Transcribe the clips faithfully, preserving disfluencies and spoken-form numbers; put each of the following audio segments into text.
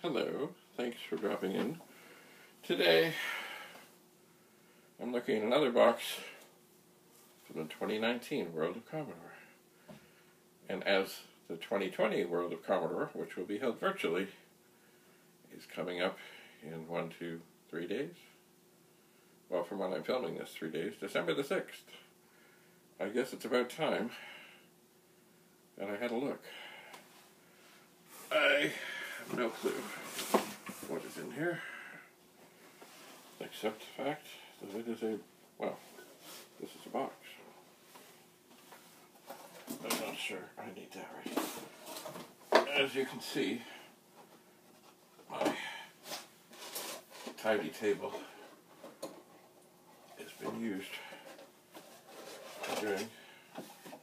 Hello, thanks for dropping in. Today, I'm looking at another box from the twenty nineteen World of Commodore. And as the twenty twenty World of Commodore, which will be held virtually, is coming up in one, two, three days. Well, from when I'm filming this, three days, December the sixth. I guess it's about time that I had a look. I have no clue what is in here, except the fact that it is a, well, this is a box. I'm not sure I need that right. As you can see, my tidy table has been used for doing,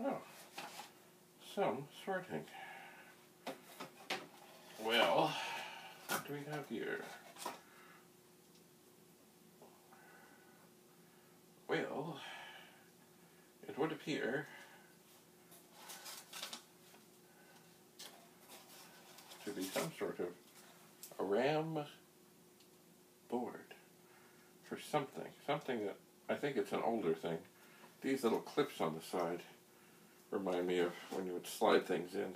oh, some sorting. Well, what do we have here? Well, it would appear to be some sort of a RAM board for something. Something that, I think it's an older thing. These little clips on the side remind me of when you would slide things in,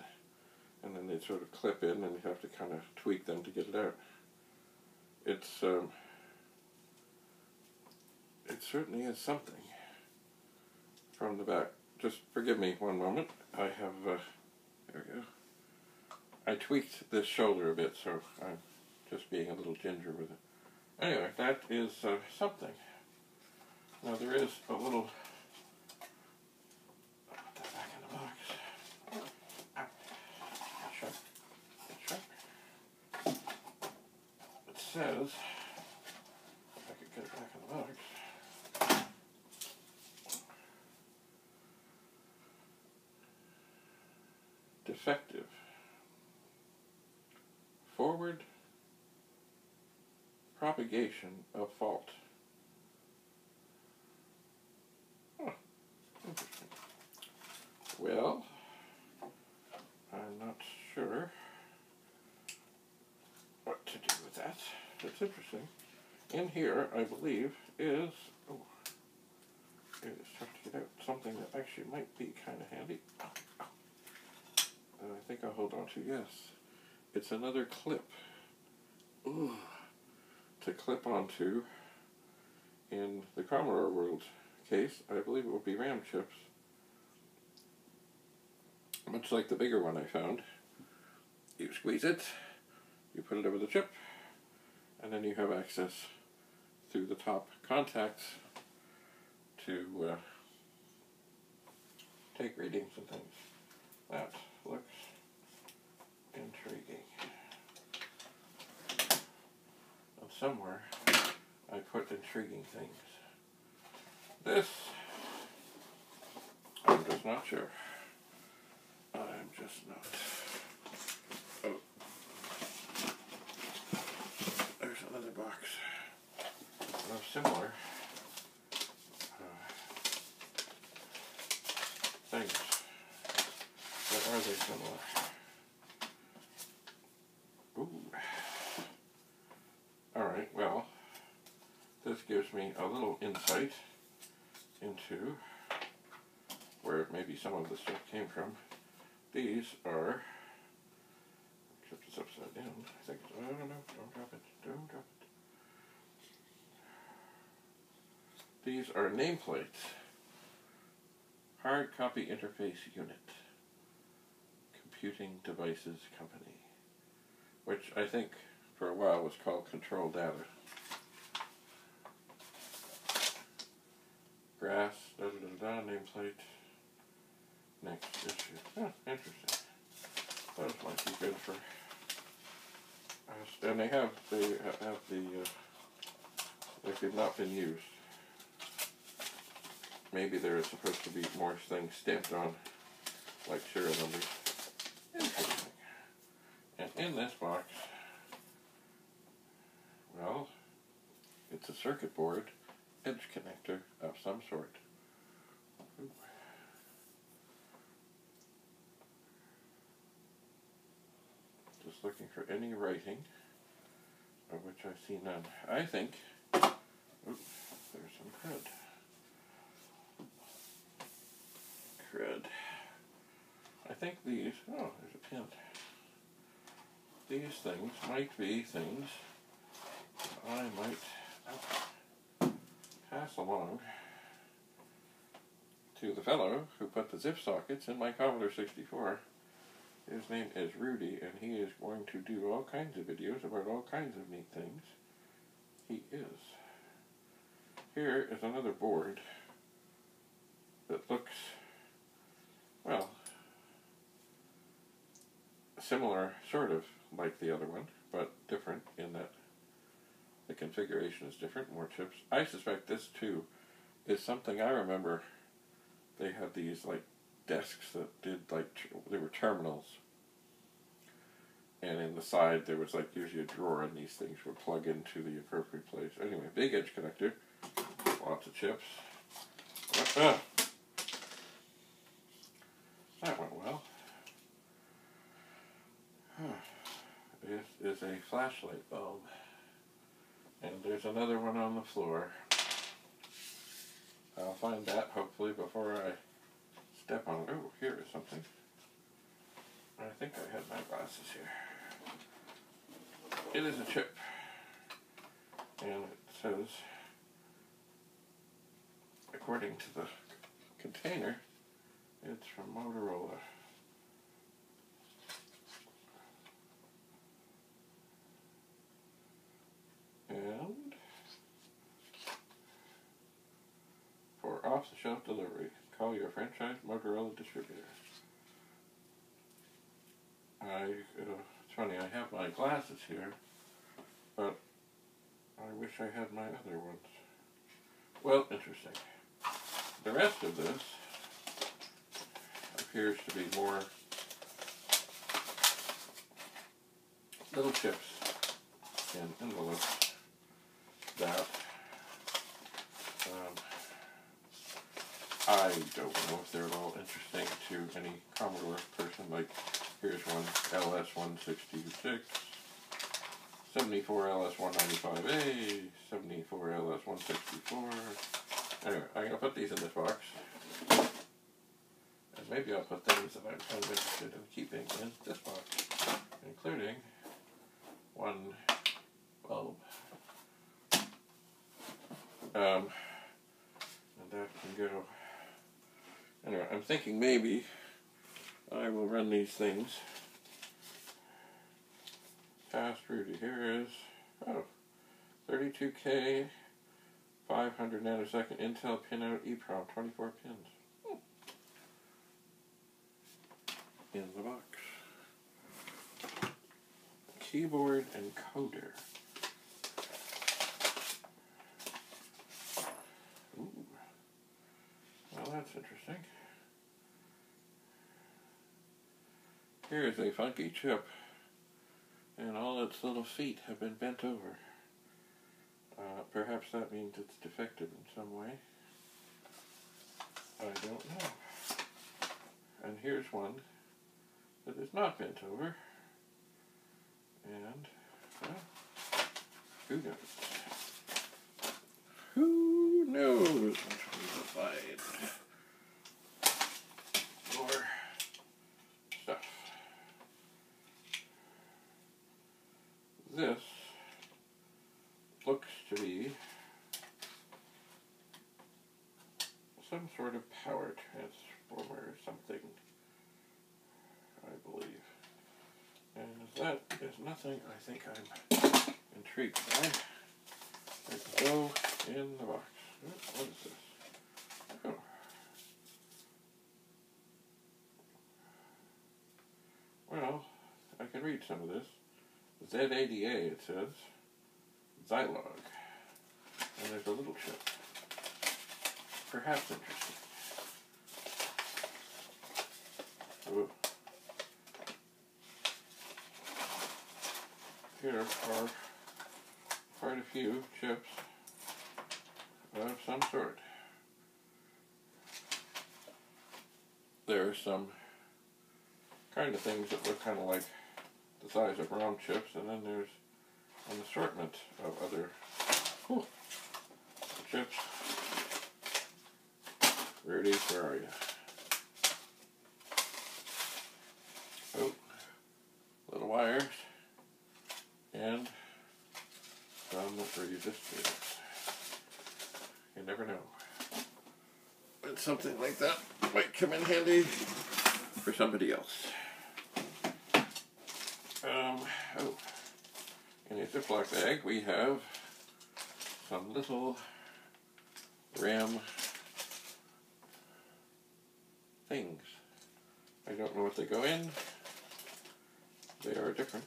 and then they'd sort of clip in, and you'd have to kind of tweak them to get it out. It's, um, it certainly is something from the back. Just forgive me one moment. I have, uh, there we go. I tweaked this shoulder a bit, so I'm just being a little ginger with it. Anyway, that is uh, something. Now there is a little, put that back in the box. Says, if I could get it back in the box, defective, forward propagation of fault. Huh. Interesting. Well, I'm not sure what to do with that. That's interesting. In here, I believe, is, oh, it is tough to get out, something that actually might be kind of handy. And I think I'll hold on to, yes. It's another clip. Ooh, to clip onto, in the Commodore World case, I believe it would be RAM chips. Much like the bigger one I found. You squeeze it, you put it over the chip, and then you have access through the top contacts to uh, take readings and things. That looks intriguing. And somewhere I put intriguing things. This, I'm just not sure. I'm just not. Oh. Another box of similar uh, things. But are they similar? Ooh. Alright, well, this gives me a little insight into where maybe some of the stuff came from. These are, except it's upside down, I think it's, oh no, don't drop it. Don't drop it. These are nameplates. Hard Copy Interface Unit. Computing Devices Company. Which I think for a while was called Control Data. Grass, da da da da, nameplate. Next issue. Oh, interesting. Those might be good for. And they have they have the uh, they have not been used. Maybe there is supposed to be more things stamped on, like serial numbers. Interesting. And in this box, well, it's a circuit board, edge connector of some sort. Ooh. Looking for any writing. of which I see none. I think, oops, there's some crud. Crud. I think these, oh, there's a pin. These things might be things I might pass along to the fellow who put the zip sockets in my Commodore sixty-four. His name is Rudy, and he is going to do all kinds of videos about all kinds of neat things. He is. Here is another board that looks, well, similar, sort of, like the other one, but different in that the configuration is different, more chips. I suspect this, too, is something I remember. They had these, like, desks that did, like, they were terminals. And in the side, there was, like, usually a drawer, and these things would plug into the appropriate place. Anyway, big edge connector. Lots of chips. Uh, that went well. This is a flashlight bulb. And there's another one on the floor. I'll find that, hopefully, before I step on it. Oh, here is something. I think I had my glasses here. It is a chip. And it says, according to the container, it's from Motorola. And for off-the-shelf delivery, call your franchise Motorola distributor. I, uh, it's funny, I have my glasses here, but I wish I had my other ones. Well, interesting. The rest of this appears to be more little chips and envelopes that um, I don't know if they're at all interesting to any Commodore person. Like, here's one L S one sixty-six, seventy-four L S one ninety-five A, seventy-four L S one sixty-four. Anyway, I'm going to put these in this box, and maybe I'll put things that I'm kind of interested in keeping in this box, including one bulb. Um, and that can go, anyway, I'm thinking maybe I will run these things past Rudy. Here is, oh, thirty-two K, five hundred nanosecond Intel pinout EEPROM, twenty-four pins. Hmm. In the box. Keyboard encoder. That's interesting. Here's a funky chip, and all its little feet have been bent over. Uh, perhaps that means it's defective in some way. I don't know. And here's one that is not bent over. And, well, who knows? Who knows? More stuff. This looks to be some sort of power transformer or something, I believe. And if that is nothing, I think I'm intrigued by it. I can go in the box. What is this? Oh. Well, I can read some of this. Z A D A, it says. Zilog. And there's a little chip. Perhaps interesting. Ooh. Here are quite a few chips of some sort. There are some kind of things that look kind of like the size of ROM chips, and then there's an assortment of other cool chips. Rudy, where are you? Oh, little wires and some resistors. You never know. But something like that might come in handy for somebody else. Um, oh, in a Ziploc bag we have some little RAM things. I don't know what they go in. They are different.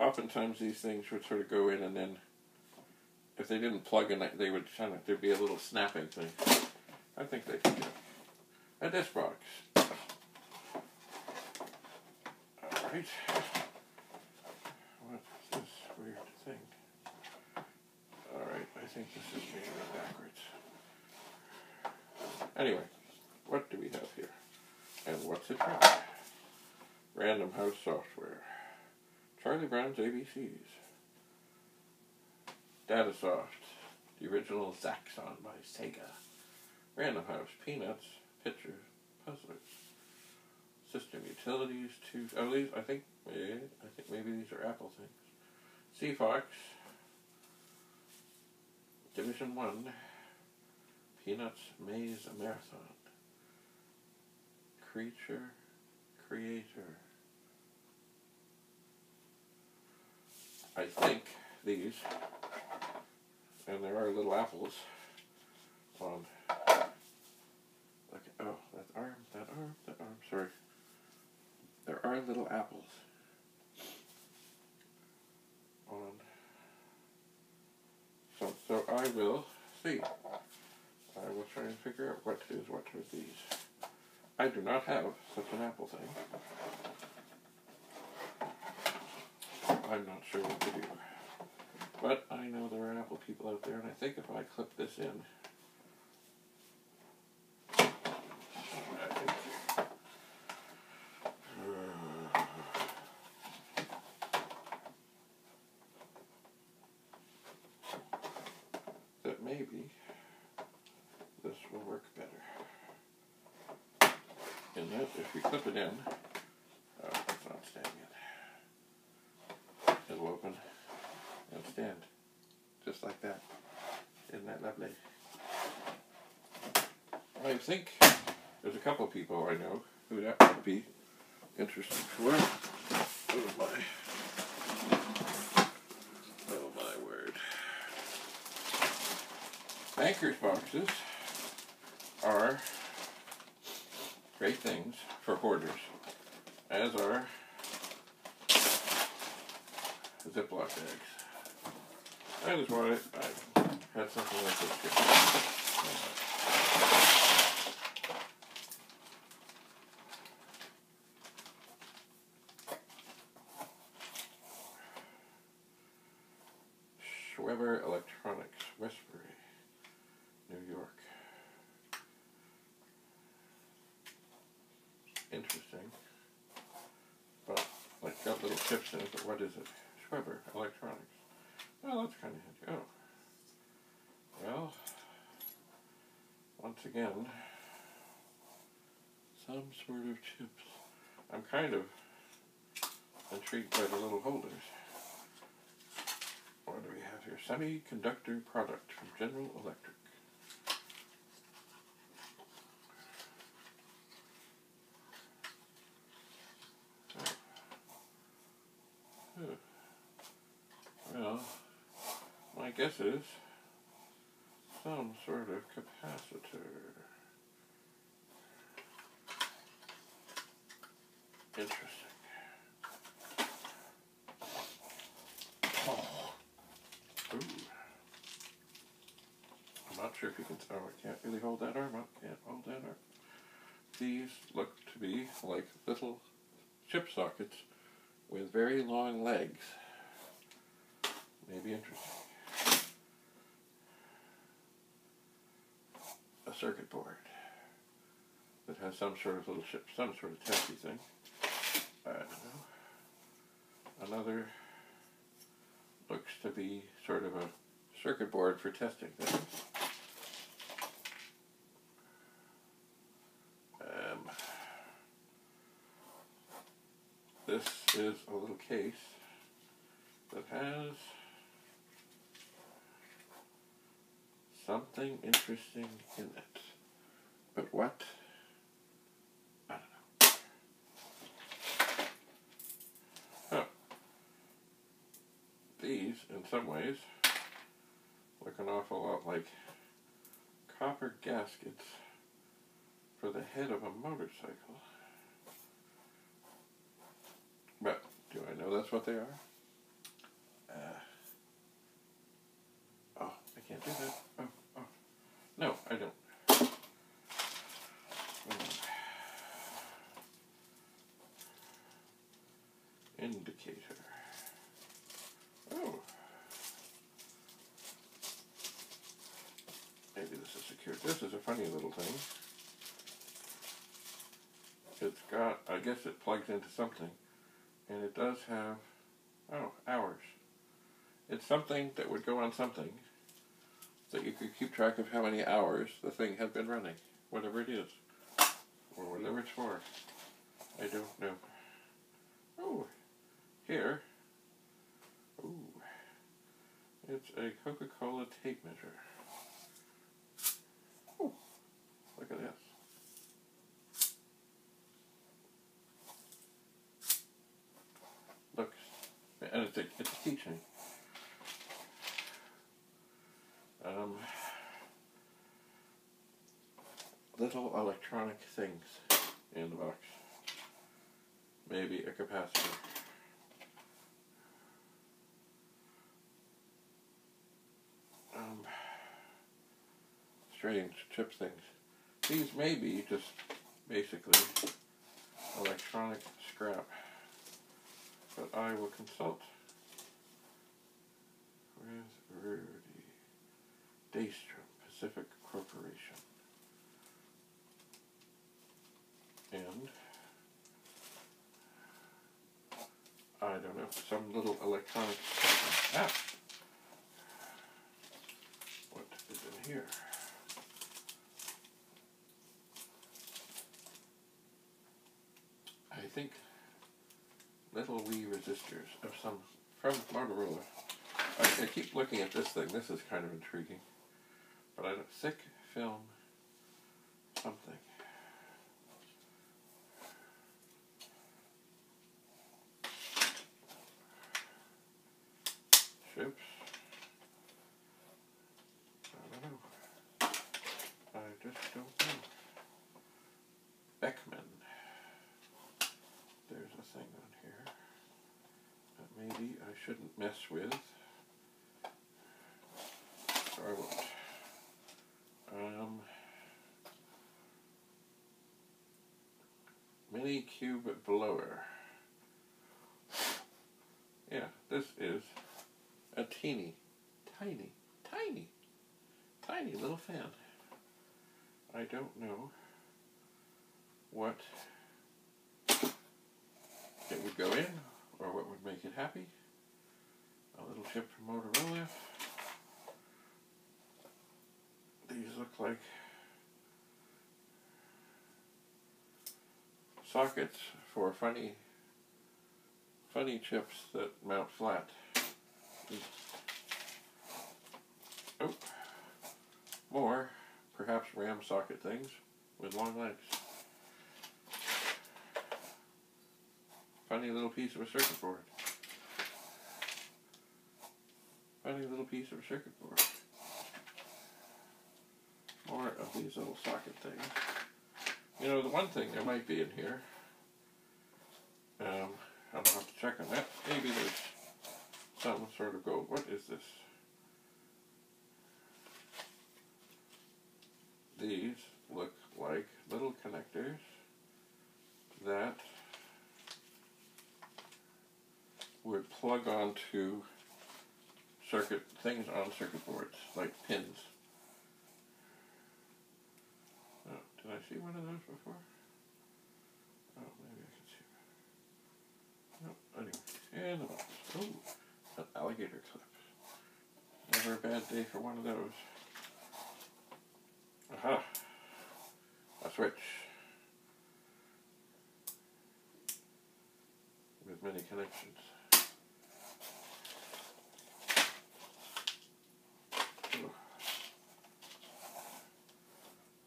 Oftentimes these things would sort of go in, and then if they didn't plug in, they would kind of, there'd be a little snapping thing. I think they could do a disk box. All right. What's this weird thing? All right. I think this is being run backwards. Anyway, what do we have here? And what's it from? Random House software. Charlie Brown's A B Cs. Datasoft. The original Zaxxon by Sega. Random House. Peanuts. Pictures. Puzzlers. System utilities. Two. Oh, these. I think. Yeah, I think maybe these are Apple things. Sea Fox. Division One. Peanuts Maze Marathon. Creature Creator. I think these, and there are little apples on, look, oh, that arm, that arm, that arm, sorry. There are little apples on, so, so I will see. I will try and figure out what is what with these. I do not have such an apple thing. I'm not sure what to do. But I know there are Apple people out there, and I think if I clip this in, I think, uh, that maybe this will work better. And that if you clip it in, oh, it's not standing yet. It'll open and stand just like that. Isn't that lovely? I think there's a couple people I know who that would be interesting for. Oh my. Oh my word. Bankers boxes are great things for hoarders, as are Ziploc bags. That is why I had something like this here. Schweber Electronics, Westbury, New York. Interesting. But, like, got little chips in it, but what is it? Schweber Electronics. Well, that's kind of handy. Oh. Well, once again, some sort of chips. I'm kind of intrigued by the little holders. What do we have here? Semiconductor product from General Electric. Guess is some sort of capacitor. Interesting. Oh. Ooh. I'm not sure if you can. Oh, I can't really hold that arm up. Can't hold that arm. These look to be like little chip sockets with very long legs. Maybe interesting. Circuit board that has some sort of little chip, some sort of testy thing. I don't know. Another looks to be sort of a circuit board for testing things. Um, this is a little case that has something interesting in it, but what? I don't know. Huh. These, in some ways, look an awful lot like copper gaskets for the head of a motorcycle. But do I know that's what they are? Uh, oh, I can't do that. Oh, oh. No, I don't. Indicator. Oh. Maybe this is secured. This is a funny little thing. It's got, I guess it plugs into something, and it does have, oh, hours. It's something that would go on something that you could keep track of how many hours the thing had been running, whatever it is, or whatever it's for. I don't know. Oh, here, ooh, it's a Coca-Cola tape measure. Oh, look at this. And it's a, it's a keychain. Um, little electronic things in the box. Maybe a capacitor. Um, strange chip things. These may be just basically electronic scrap. But I will consult with Rudy, Daystrom Pacific Corporation, and I don't know, some little electronic app. What is in here? I think little wee resistors of some from Motorola. I, I keep looking at this thing. This is kind of intriguing, but I don't thick film something. Chips. I don't know. I just don't know. Beckman. There's a thing on here that maybe I shouldn't mess with, so I won't. Um, mini cube blower. Yeah, this is a teeny, tiny, tiny, tiny little fan. I don't know what it would go in, or what would make it happy. A little chip from Motorola. These look like sockets for funny, funny chips that mount flat. Oh, more, perhaps RAM socket things with long legs. Funny little piece of a circuit board. Funny little piece of a circuit board. More of these little socket things. You know, the one thing that might be in here, um, I'll have to check on that. Maybe there's some sort of gold. What is this? These look like little connectors that would plug onto circuit things on circuit boards, like pins. Oh, did I see one of those before? Oh, maybe I can see one. No, anyway, in the box. Oh, an alligator clip. never a bad day for one of those. Aha! A switch. With many connections. Ooh.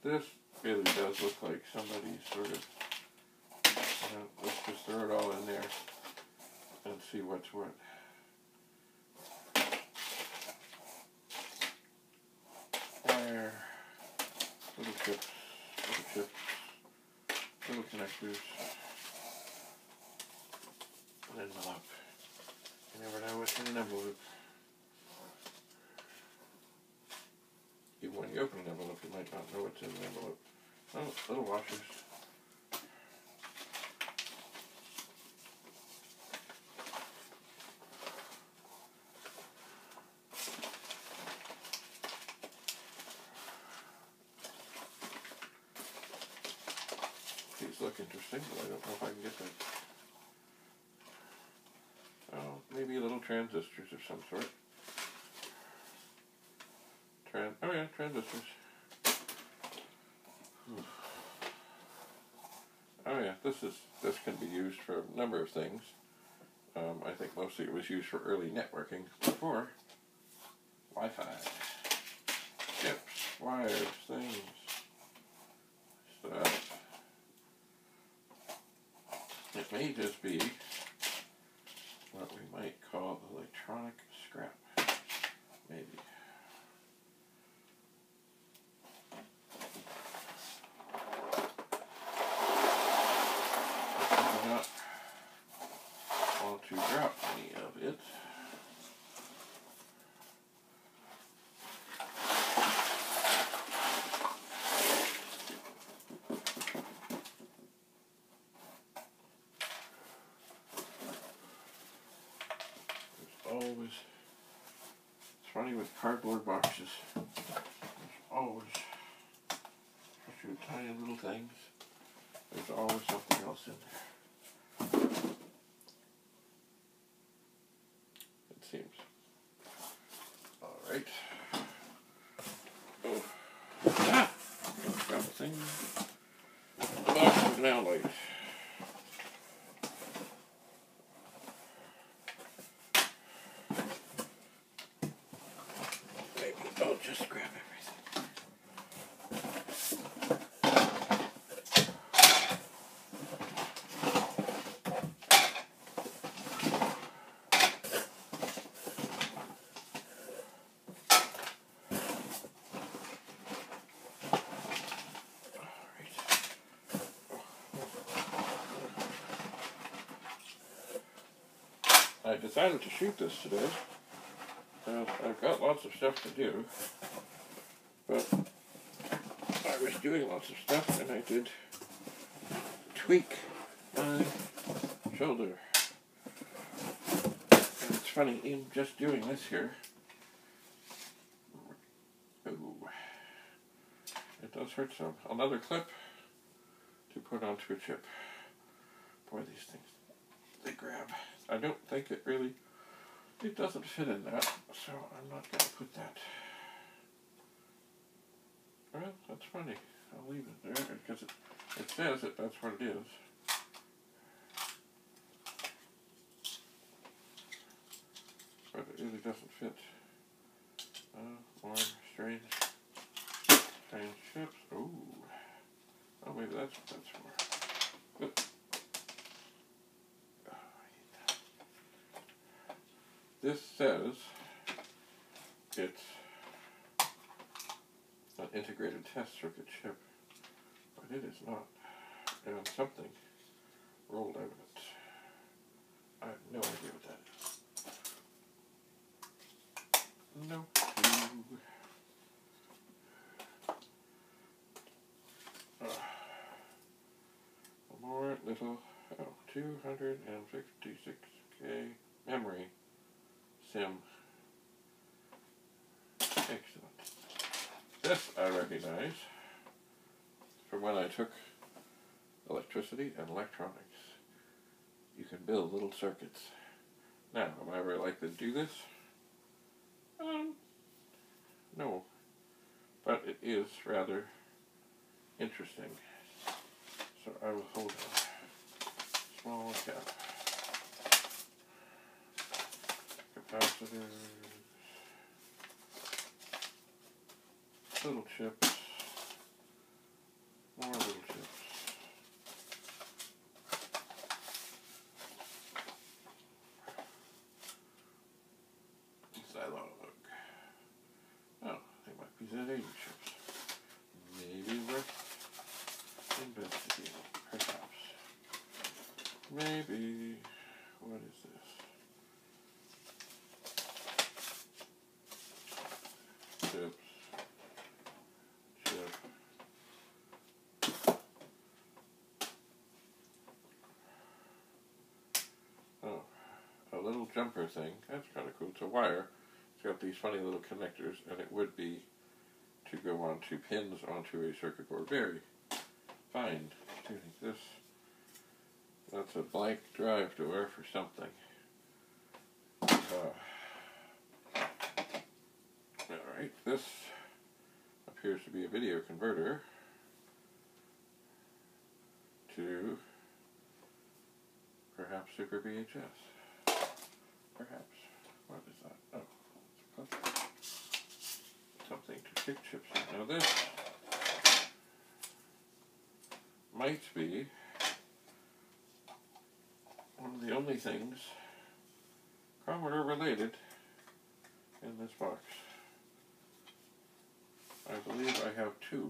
This really does look like somebody sort of, you know, let's just throw it all in there and see what's what. Wire, little chips, little chips, little connectors, an envelope. You never know what's in an envelope. Even when you open an envelope, you might not know what's in an envelope. Oh, little washers. Look interesting, but I don't know if I can get that. Oh, maybe little transistors of some sort. Tran oh yeah, transistors. Hmm. Oh yeah, this is this can be used for a number of things. Um, I think mostly it was used for early networking before Wi-Fi. Chips, wires, things, stuff. It may just be what we might call electronic scrap, maybe. I do not want to drop any of it. With cardboard boxes, there's always, especially with tiny little things, there's always something else in there, it seems. Alright, oh, ah, grab a thing, the box is now light. I decided to shoot this today, and I've got lots of stuff to do, but I was doing lots of stuff and I did tweak my shoulder. And it's funny, even just doing this here, ooh, it does hurt some. Another clip to put onto a chip. Boy, these things, they grab. I don't think it really, it doesn't fit in that, so I'm not going to put that. Well, that's funny. I'll leave it there because it, it says that that's what it is. But it really doesn't fit. Uh, more strange, strange chips. Ooh. Oh, maybe that's what that's for. Oops. This says it's an integrated test circuit chip, but it is not. And something rolled out of it. I have no idea what that is. No clue. Uh, more little, oh, two hundred fifty-six K memory. Sim. Excellent. This I recognize from when I took electricity and electronics. You can build little circuits. Now, am I ever likely to do this? Um, know, but it is rather interesting. So I will hold a small cap. Capacitors, little chips, more little chips. Eighty chips. Maybe worth investigating, perhaps. Maybe. What is this? Chips. Chip. Oh, a little jumper thing. That's kind of cool. It's a wire. It's got these funny little connectors, and it would be to go on two pins onto a circuit board. Very fine tuning this. That's a blank drive door for something. Uh, Alright, this appears to be a video converter to perhaps Super V H S. Perhaps. What is that? Oh, it's a puzzle. Something to kick chips in. Now this might be one of the only things Commodore related in this box. I believe I have two.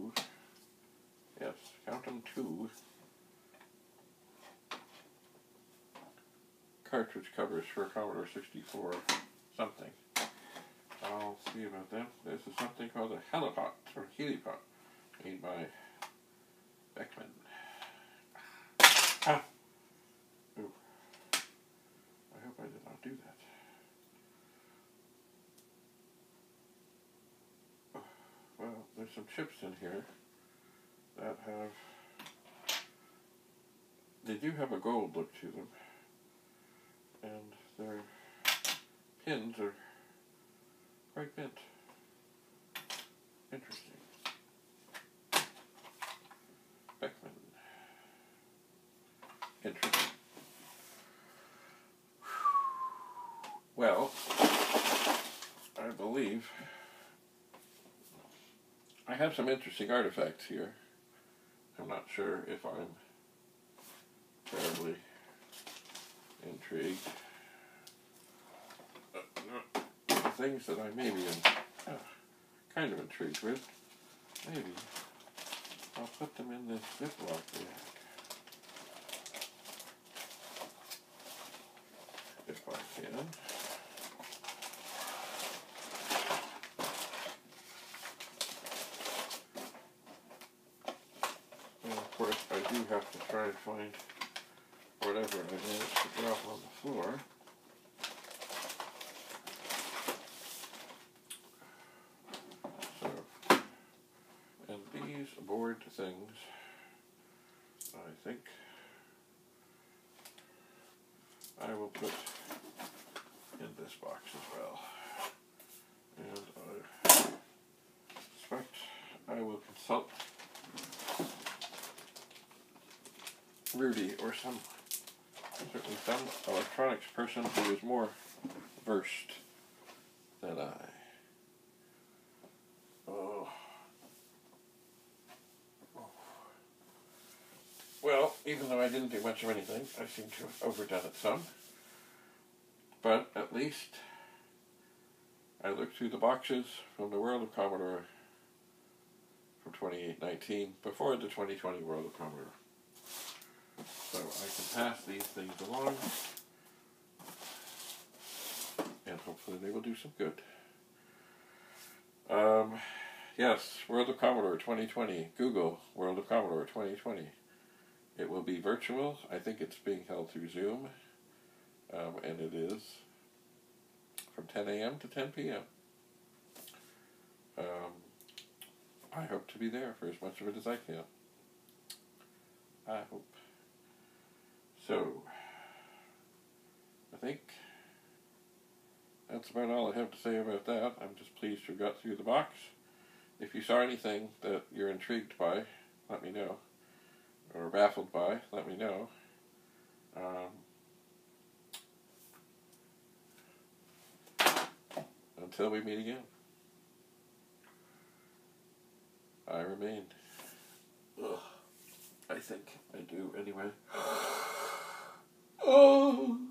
Yes, count them, two cartridge covers for Commodore sixty-four something. I'll see about them. This is something called a helipot, or helipot, made by Beckman. Ah! Ooh. I hope I did not do that. Oh, well, there's some chips in here that have... They do have a gold look to them. And their pins are... quite bent. Interesting. Beckman. Interesting. Well, I believe I have some interesting artifacts here. I'm not sure if I'm terribly intrigued. Things that I may be in, uh, kind of intrigued with. Maybe I'll put them in this Ziploc bag if I can. And of course, I do have to try and find whatever I managed to drop on the floor. Board things, I think I will put in this box as well, and I suspect I will consult Rudy or some, certainly some electronics person who is more versed than I. Well, even though I didn't do much of anything, I seem to have overdone it some. But at least I looked through the boxes from the World of Commodore from twenty eighteen, before the twenty twenty World of Commodore. So I can pass these things along, and hopefully they will do some good. Um, yes, World of Commodore twenty twenty, Google World of Commodore twenty twenty. It will be virtual. I think it's being held through Zoom, um, and it is from ten A M to ten P M Um, I hope to be there for as much of it as I can. I hope. So, I think that's about all I have to say about that. I'm just pleased you got through the box. If you saw anything that you're intrigued by, let me know. Or baffled by, let me know. Um, until we meet again, I remain. Ugh, I think I do anyway. Oh.